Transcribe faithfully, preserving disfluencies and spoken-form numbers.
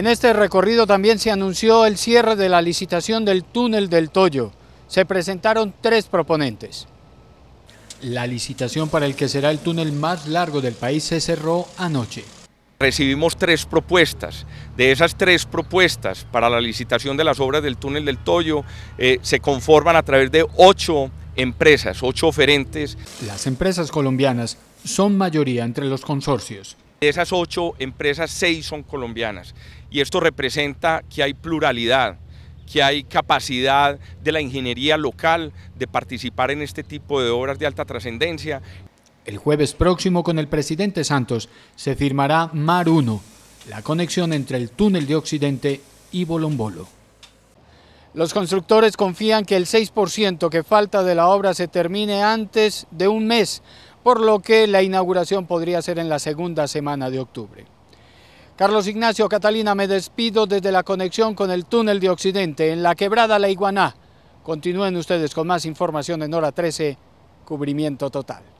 En este recorrido también se anunció el cierre de la licitación del Túnel del Toyo. Se presentaron tres proponentes. La licitación para el que será el túnel más largo del país se cerró anoche. Recibimos tres propuestas. De esas tres propuestas para la licitación de las obras del Túnel del Toyo eh, se conforman a través de ocho empresas, ocho oferentes. Las empresas colombianas son mayoría entre los consorcios. De esas ocho empresas, seis son colombianas, y esto representa que hay pluralidad, que hay capacidad de la ingeniería local de participar en este tipo de obras de alta trascendencia. El jueves próximo, con el presidente Santos, se firmará Mar uno, la conexión entre el túnel de Occidente y Bolombolo. Los constructores confían que el seis por ciento que falta de la obra se termine antes de un mes, por lo que la inauguración podría ser en la segunda semana de octubre. Carlos Ignacio Catalina, me despido desde la conexión con el túnel de Occidente en la quebrada La Iguaná. Continúen ustedes con más información en Hora trece, cubrimiento total.